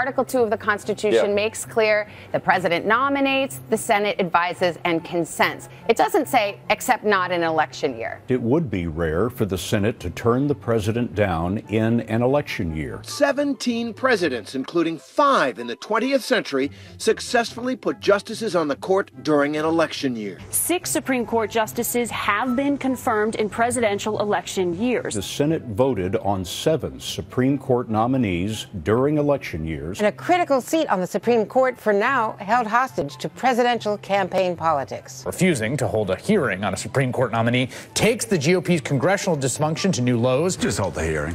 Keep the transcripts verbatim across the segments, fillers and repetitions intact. Article two of the Constitution yeah. makes clear the president nominates, the Senate advises and consents. It doesn't say, except not in an election year. It would be rare for the Senate to turn the president down in an election year. seventeen presidents, including five in the twentieth century, successfully put justices on the court during an election year. Six Supreme Court justices have been confirmed in presidential election years. The Senate voted on seven Supreme Court nominees during election years. And a critical seat on the Supreme Court for now held hostage to presidential campaign politics. Refusing to hold a hearing on a Supreme Court nominee takes the G O P's congressional dysfunction to new lows. Just hold the hearing.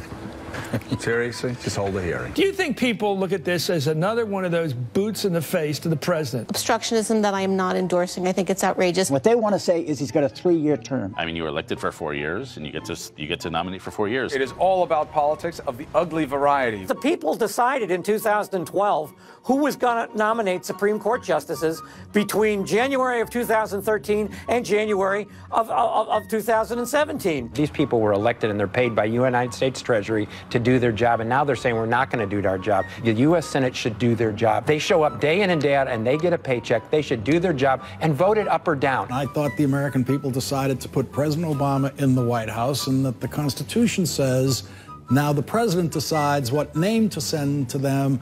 Seriously, just hold the hearing. Do you think people look at this as another one of those boots in the face to the president? Obstructionism that I am not endorsing. I think it's outrageous. What they want to say is he's got a three-year term. I mean, you were elected for four years, and you get to you get to nominate for four years. It is all about politics of the ugly variety. The people decided in two thousand twelve who was going to nominate Supreme Court justices between January of two thousand thirteen and January of, of, of two thousand seventeen. These people were elected, and they're paid by United States Treasury to do their job, and now they're saying we're not going to do our job. The U S Senate should do their job. They show up day in and day out, and they get a paycheck. They should do their job and vote it up or down. I thought the American people decided to put President Obama in the White House, and that the Constitution says now the president decides what name to send to them,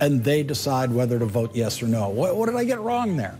and they decide whether to vote yes or no. What, what did I get wrong there?